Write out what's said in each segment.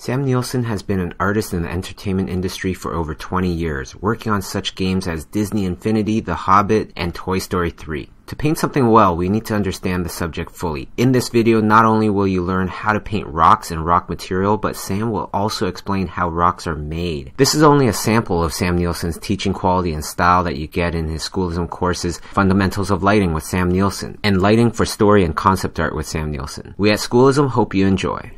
Sam Nielsen has been an artist in the entertainment industry for over 20 years, working on such games as Disney Infinity, The Hobbit, and Toy Story 3. To paint something well, we need to understand the subject fully. In this video, not only will you learn how to paint rocks and rock material, but Sam will also explain how rocks are made. This is only a sample of Sam Nielsen's teaching quality and style that you get in his Schoolism courses, Fundamentals of Lighting with Sam Nielsen, and Lighting for Story and Concept Art with Sam Nielsen. We at Schoolism hope you enjoy.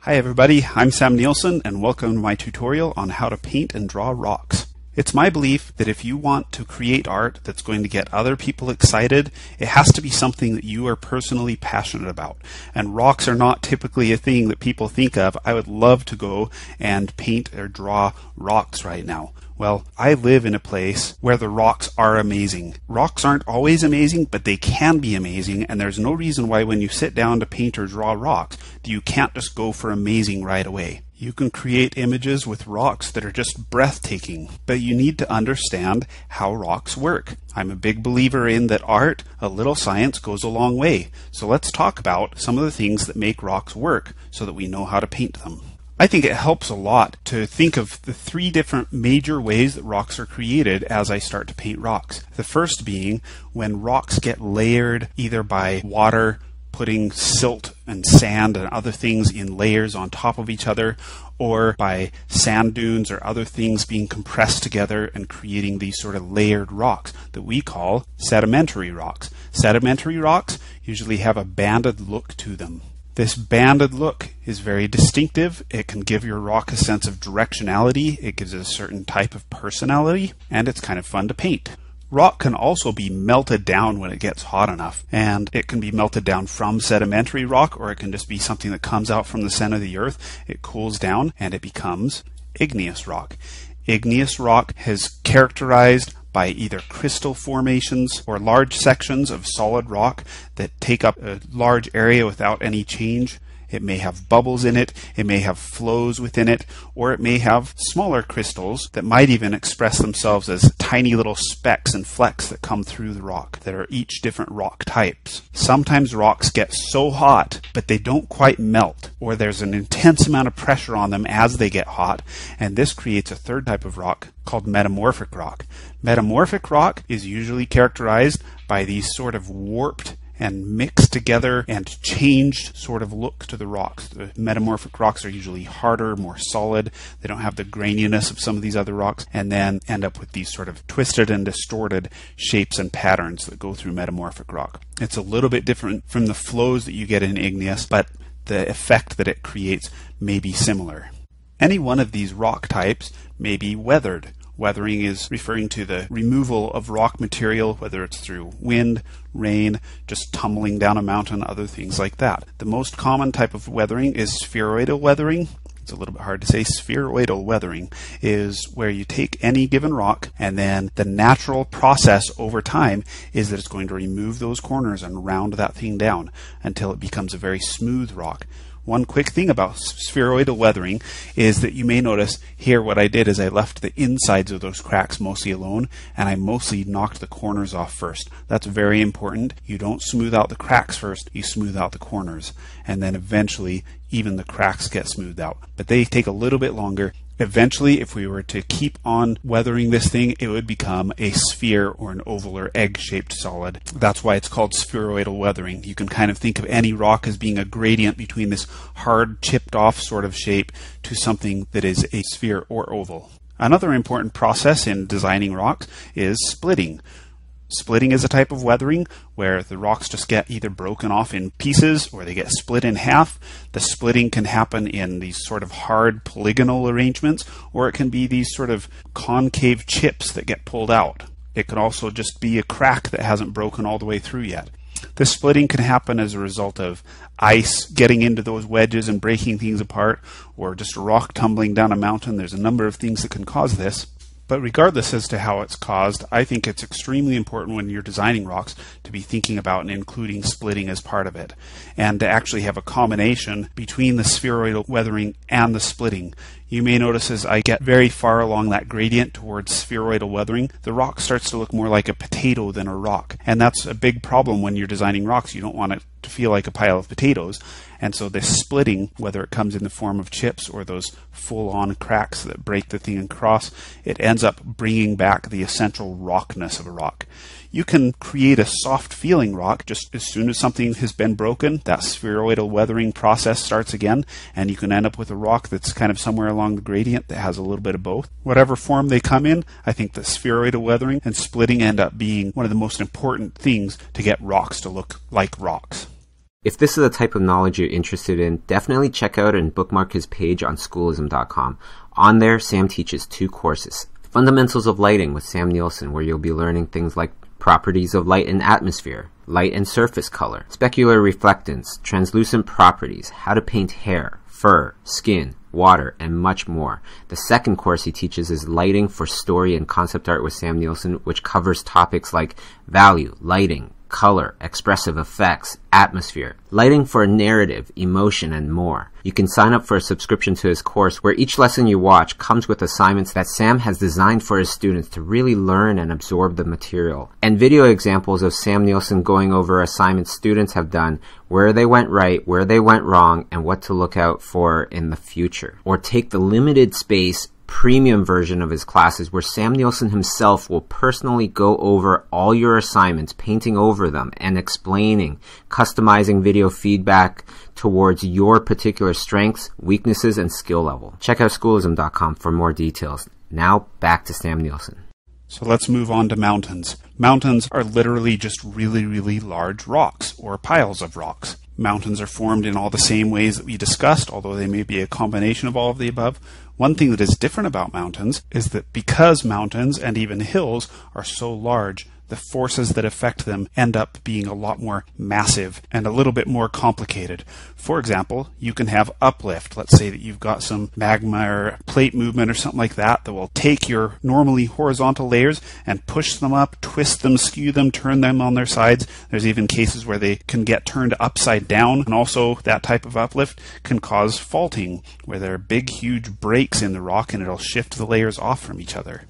Hi everybody, I'm Sam Nielsen, and welcome to my tutorial on how to paint and draw rocks. It's my belief that if you want to create art that's going to get other people excited, it has to be something that you are personally passionate about. And rocks are not typically a thing that people think of. I would love to go and paint or draw rocks right now. Well, I live in a place where the rocks are amazing. Rocks aren't always amazing, but they can be amazing, and there's no reason why when you sit down to paint or draw rocks, you can't just go for amazing right away. You can create images with rocks that are just breathtaking, but you need to understand how rocks work. I'm a big believer in that art, a little science goes a long way. So let's talk about some of the things that make rocks work so that we know how to paint them. I think it helps a lot to think of the three different major ways that rocks are created as I start to paint rocks. The first being when rocks get layered either by water, putting silt and sand and other things in layers on top of each other, or by sand dunes or other things being compressed together and creating these sort of layered rocks that we call sedimentary rocks. Sedimentary rocks usually have a banded look to them. This banded look is very distinctive. It can give your rock a sense of directionality, it gives it a certain type of personality, and it's kind of fun to paint. Rock can also be melted down when it gets hot enough, and it can be melted down from sedimentary rock, or it can just be something that comes out from the center of the earth. It cools down and it becomes igneous rock. Igneous rock is characterized by either crystal formations or large sections of solid rock that take up a large area without any change. It may have bubbles in it, it may have flows within it, or it may have smaller crystals that might even express themselves as tiny little specks and flecks that come through the rock that are each different rock types. Sometimes rocks get so hot, but they don't quite melt, or there's an intense amount of pressure on them as they get hot, and this creates a third type of rock called metamorphic rock. Metamorphic rock is usually characterized by these sort of warped and mixed together and changed sort of look to the rocks. The metamorphic rocks are usually harder, more solid. They don't have the graininess of some of these other rocks, and then end up with these sort of twisted and distorted shapes and patterns that go through metamorphic rock. It's a little bit different from the flows that you get in igneous, but the effect that it creates may be similar. Any one of these rock types may be weathered. Weathering is referring to the removal of rock material, whether it's through wind, rain, just tumbling down a mountain, other things like that. The most common type of weathering is spheroidal weathering. It's a little bit hard to say. Spheroidal weathering is where you take any given rock, and then the natural process over time is that it's going to remove those corners and round that thing down until it becomes a very smooth rock. One quick thing about spheroidal weathering is that you may notice here what I did is I left the insides of those cracks mostly alone, and I mostly knocked the corners off first. That's very important. You don't smooth out the cracks first, you smooth out the corners, and then eventually even the cracks get smoothed out. But they take a little bit longer. Eventually, if we were to keep on weathering this thing, it would become a sphere or an oval or egg-shaped solid. That's why it's called spheroidal weathering. You can kind of think of any rock as being a gradient between this hard, chipped-off sort of shape to something that is a sphere or oval. Another important process in designing rocks is splitting. Splitting is a type of weathering where the rocks just get either broken off in pieces or they get split in half. The splitting can happen in these sort of hard polygonal arrangements, or it can be these sort of concave chips that get pulled out. It could also just be a crack that hasn't broken all the way through yet. This splitting can happen as a result of ice getting into those wedges and breaking things apart, or just a rock tumbling down a mountain. There's a number of things that can cause this. But regardless as to how it's caused, I think it's extremely important when you're designing rocks to be thinking about and including splitting as part of it, and to actually have a combination between the spheroidal weathering and the splitting. you may notice as I get very far along that gradient towards spheroidal weathering, the rock starts to look more like a potato than a rock. And that's a big problem when you're designing rocks. You don't want it to feel like a pile of potatoes. And so this splitting, whether it comes in the form of chips or those full-on cracks that break the thing across, it ends up bringing back the essential rockness of a rock. You can create a soft-feeling rock just as soon as something has been broken. That spheroidal weathering process starts again, and you can end up with a rock that's kind of somewhere along the gradient that has a little bit of both. Whatever form they come in, I think the spheroidal weathering and splitting end up being one of the most important things to get rocks to look like rocks. If this is the type of knowledge you're interested in, definitely check out and bookmark his page on Schoolism.com. On there, Sam teaches two courses. Fundamentals of Lighting with Sam Nielsen, where you'll be learning things like properties of light and atmosphere, light and surface color, specular reflectance, translucent properties, how to paint hair, fur, skin, water, and much more. The second course he teaches is Lighting for Story and Concept Art with Sam Nielsen, which covers topics like value, lighting, color, expressive effects, atmosphere, lighting for a narrative, emotion, and more. You can sign up for a subscription to his course, where each lesson you watch comes with assignments that Sam has designed for his students to really learn and absorb the material, and video examples of Sam Nielsen going over assignments students have done, where they went right, where they went wrong, and what to look out for in the future. Or take the limited space premium version of his classes, where Sam Nielsen himself will personally go over all your assignments, painting over them and explaining, customizing video feedback towards your particular strengths, weaknesses, and skill level. Check out Schoolism.com for more details. Now back to Sam Nielsen. So let's move on to mountains. Mountains are literally just really, really large rocks or piles of rocks. Mountains are formed in all the same ways that we discussed, although they may be a combination of all of the above. One thing that is different about mountains is that because mountains and even hills are so large, the forces that affect them end up being a lot more massive and a little bit more complicated. For example, you can have uplift. Let's say that you've got some magma or plate movement or something like that that will take your normally horizontal layers and push them up, twist them, skew them, turn them on their sides. There's even cases where they can get turned upside down, and also that type of uplift can cause faulting, where there are big, huge breaks in the rock and it'll shift the layers off from each other.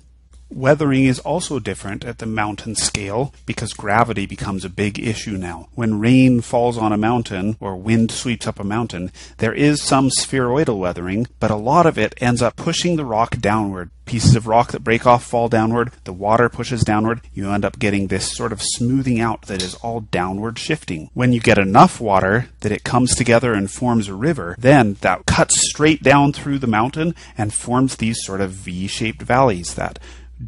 Weathering is also different at the mountain scale because gravity becomes a big issue now. When rain falls on a mountain or wind sweeps up a mountain, there is some spheroidal weathering, but a lot of it ends up pushing the rock downward. Pieces of rock that break off fall downward, the water pushes downward, you end up getting this sort of smoothing out that is all downward shifting. When you get enough water that it comes together and forms a river, then that cuts straight down through the mountain and forms these sort of V-shaped valleys. That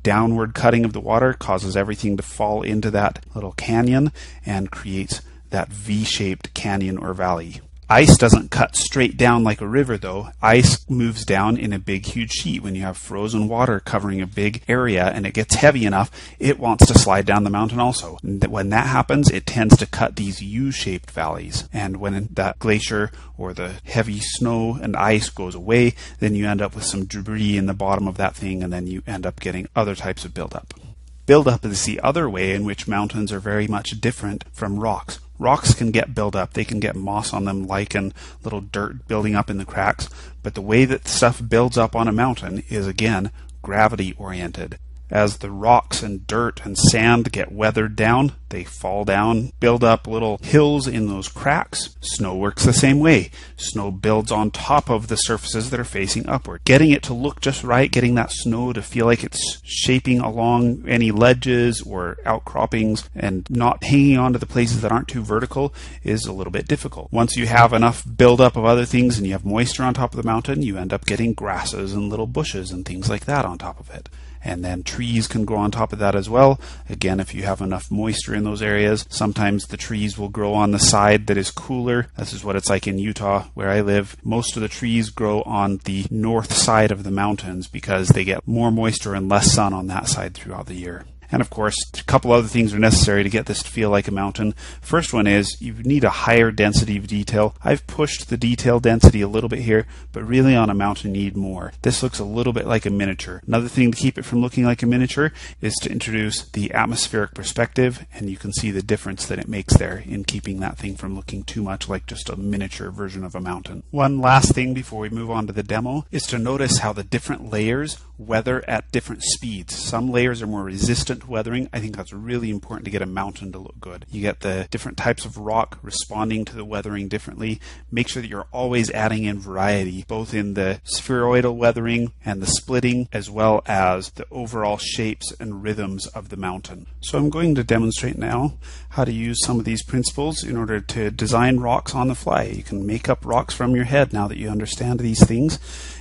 downward cutting of the water causes everything to fall into that little canyon and creates that V-shaped canyon or valley. Ice doesn't cut straight down like a river, though. Ice moves down in a big, huge sheet. When you have frozen water covering a big area and it gets heavy enough, it wants to slide down the mountain also. When that happens, it tends to cut these U-shaped valleys. And when that glacier or the heavy snow and ice goes away, then you end up with some debris in the bottom of that thing, and then you end up getting other types of buildup. Buildup is the other way in which mountains are very much different from rocks. Rocks can get built up, they can get moss on them, lichen, little dirt building up in the cracks, but the way that stuff builds up on a mountain is, again, gravity oriented. As the rocks and dirt and sand get weathered down, they fall down, build up little hills in those cracks. Snow works the same way. Snow builds on top of the surfaces that are facing upward. Getting it to look just right, getting that snow to feel like it's shaping along any ledges or outcroppings and not hanging on to the places that aren't too vertical is a little bit difficult. Once you have enough buildup of other things and you have moisture on top of the mountain, you end up getting grasses and little bushes and things like that on top of it. And then trees can grow on top of that as well. Again, if you have enough moisture in those areas, sometimes the trees will grow on the side that is cooler. This is what it's like in Utah, where I live. Most of the trees grow on the north side of the mountains because they get more moisture and less sun on that side throughout the year. And of course, a couple other things are necessary to get this to feel like a mountain. First one is you need a higher density of detail. I've pushed the detail density a little bit here, but really on a mountain you need more. This looks a little bit like a miniature. Another thing to keep it from looking like a miniature is to introduce the atmospheric perspective, and you can see the difference that it makes there in keeping that thing from looking too much like just a miniature version of a mountain. One last thing before we move on to the demo is to notice how the different layers weather at different speeds. Some layers are more resistant to weathering. I think that's really important to get a mountain to look good. You get the different types of rock responding to the weathering differently. Make sure that you're always adding in variety, both in the spheroidal weathering and the splitting, as well as the overall shapes and rhythms of the mountain. So I'm going to demonstrate now how to use some of these principles in order to design rocks on the fly. You can make up rocks from your head now that you understand these things.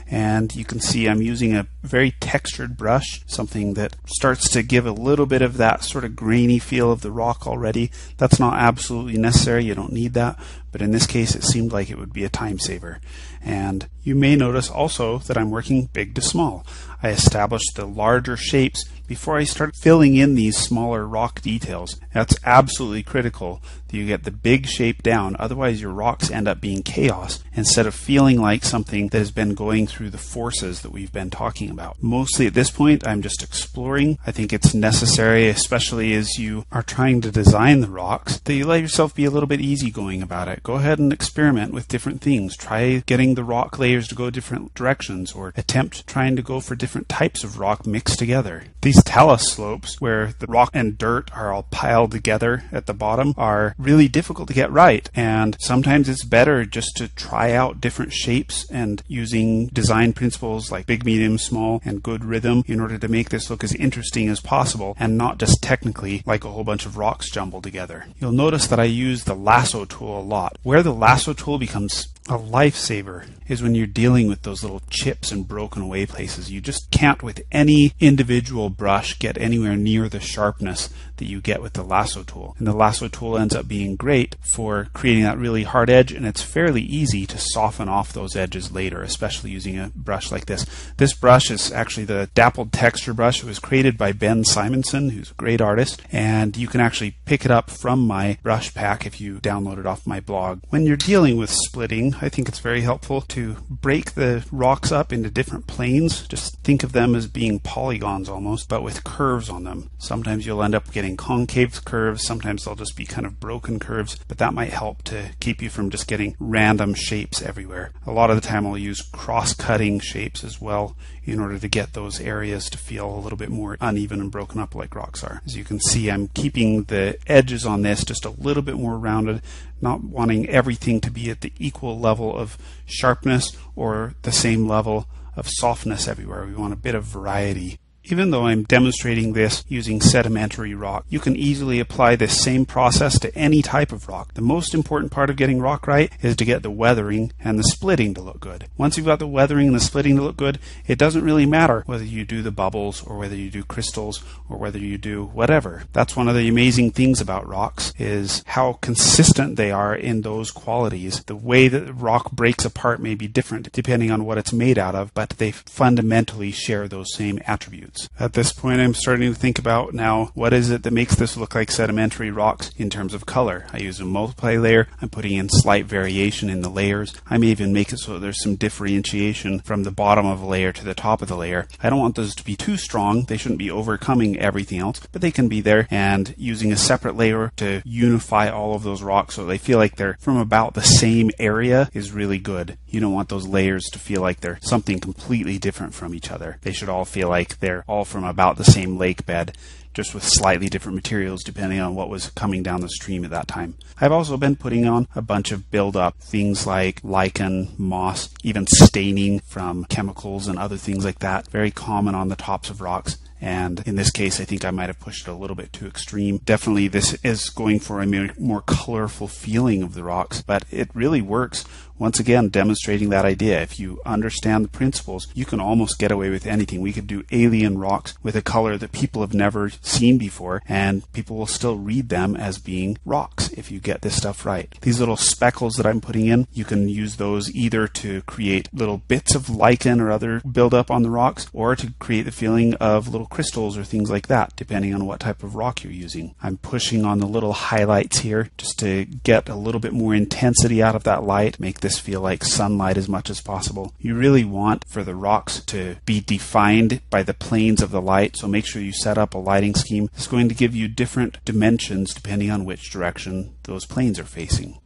And you can see I'm using a very textured brush, something that starts to give a little bit of that sort of grainy feel of the rock already. That's not absolutely necessary, you don't need that, but in this case it seemed like it would be a time saver. And you may notice also that I'm working big to small. I established the larger shapes before I start filling in these smaller rock details. That's absolutely critical that you get the big shape down, otherwise your rocks end up being chaos instead of feeling like something that has been going through the forces that we've been talking about. Mostly at this point I'm just exploring. I think it's necessary, especially as you are trying to design the rocks, that you let yourself be a little bit easygoing about it. Go ahead and experiment with different things. Try getting the rock layers to go different directions, or attempt trying to go for different types of rock mixed together. These talus slopes, where the rock and dirt are all piled together at the bottom, are really difficult to get right, and sometimes it's better just to try out different shapes and using design principles like big, medium, small, and good rhythm in order to make this look as interesting as possible and not just technically like a whole bunch of rocks jumbled together. You'll notice that I use the lasso tool a lot. Where the lasso tool becomes a lifesaver is when you're dealing with those little chips and broken away places. You just can't with any individual brush get anywhere near the sharpness that you get with the lasso tool. And the lasso tool ends up being great for creating that really hard edge, and it's fairly easy to soften off those edges later, especially using a brush like this. This brush is actually the Dappled Texture Brush. It was created by Ben Simonson, who's a great artist, and you can actually pick it up from my brush pack if you download it off my blog. When you're dealing with splitting, I think it's very helpful to break the rocks up into different planes. Just think of them as being polygons almost, but with curves on them. Sometimes you'll end up getting concave curves, sometimes they'll just be kind of broken curves, but that might help to keep you from just getting random shapes everywhere. A lot of the time I'll use cross-cutting shapes as well in order to get those areas to feel a little bit more uneven and broken up like rocks are. As you can see, I'm keeping the edges on this just a little bit more rounded, not wanting everything to be at the equal level of sharpness or the same level of softness everywhere. We want a bit of variety. Even though I'm demonstrating this using sedimentary rock, you can easily apply this same process to any type of rock. The most important part of getting rock right is to get the weathering and the splitting to look good. Once you've got the weathering and the splitting to look good, it doesn't really matter whether you do the bubbles or whether you do crystals or whether you do whatever. That's one of the amazing things about rocks, is how consistent they are in those qualities. The way that the rock breaks apart may be different depending on what it's made out of, but they fundamentally share those same attributes. At this point, I'm starting to think about now what is it that makes this look like sedimentary rocks in terms of color. I use a multi-layer. I'm putting in slight variation in the layers. I may even make it so there's some differentiation from the bottom of a layer to the top of the layer. I don't want those to be too strong. They shouldn't be overcoming everything else, but they can be there, and using a separate layer to unify all of those rocks so they feel like they're from about the same area is really good. You don't want those layers to feel like they're something completely different from each other. They should all feel like they're all from about the same lake bed, just with slightly different materials depending on what was coming down the stream at that time. I've also been putting on a bunch of build-up, things like lichen, moss, even staining from chemicals and other things like that. Very common on the tops of rocks. And in this case, I think I might have pushed it a little bit too extreme. Definitely this is going for a more colorful feeling of the rocks, but it really works Once again, demonstrating that idea. If you understand the principles, you can almost get away with anything. We could do alien rocks with a color that people have never seen before, and people will still read them as being rocks if you get this stuff right. These little speckles that I'm putting in, you can use those either to create little bits of lichen or other buildup on the rocks, or to create the feeling of little crystals or things like that, depending on what type of rock you're using. I'm pushing on the little highlights here just to get a little bit more intensity out of that light, make this feel like sunlight as much as possible. You really want for the rocks to be defined by the planes of the light, so make sure you set up a lighting scheme that's going to give you different dimensions depending on which direction those planes are facing.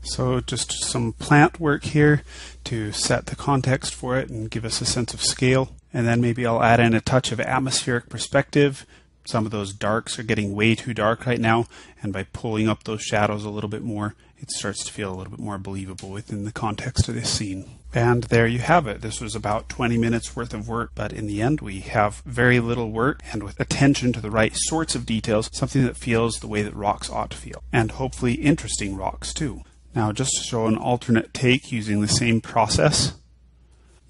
So just some plant work here to set the context for it and give us a sense of scale. And then maybe I'll add in a touch of atmospheric perspective. Some of those darks are getting way too dark right now, and by pulling up those shadows a little bit more, it starts to feel a little bit more believable within the context of this scene. And there you have it. This was about 20 minutes worth of work, but in the end we have very little work, and with attention to the right sorts of details, something that feels the way that rocks ought to feel, and hopefully interesting rocks too. Now, just to show an alternate take using the same process,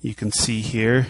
you can see here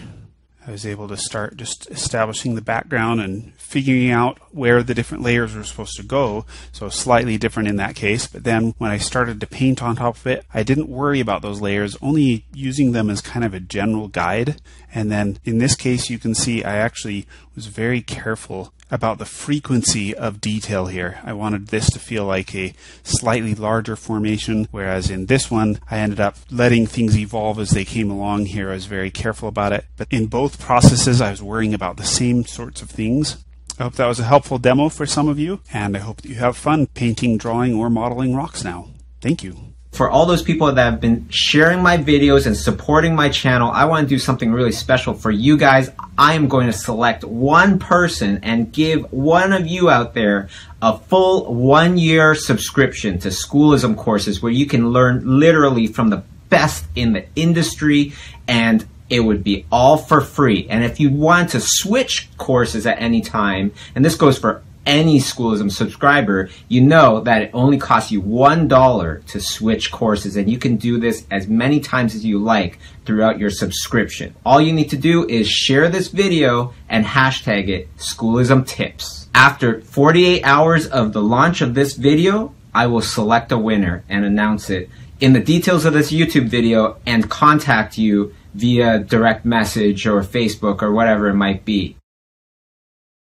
I was able to start just establishing the background and figuring out where the different layers were supposed to go, so slightly different in that case. But then when I started to paint on top of it, I didn't worry about those layers, only using them as kind of a general guide. And then in this case, you can see I actually was very careful about the frequency of detail here. I wanted this to feel like a slightly larger formation, whereas in this one, I ended up letting things evolve as they came along here. I was very careful about it. But in both processes, I was worrying about the same sorts of things. I hope that was a helpful demo for some of you, and I hope that you have fun painting, drawing, or modeling rocks now. Thank you. For all those people that have been sharing my videos and supporting my channel, I want to do something really special for you guys. I am going to select one person and give one of you out there a full one-year subscription to Schoolism courses where you can learn literally from the best in the industry, and it would be all for free. And if you want to switch courses at any time, and this goes for any Schoolism subscriber, you know that it only costs you $1 to switch courses, and you can do this as many times as you like throughout your subscription. All you need to do is share this video and hashtag it Schoolism Tips. After 48 hours of the launch of this video, I will select a winner and announce it in the details of this YouTube video and contact you via direct message or Facebook or whatever it might be.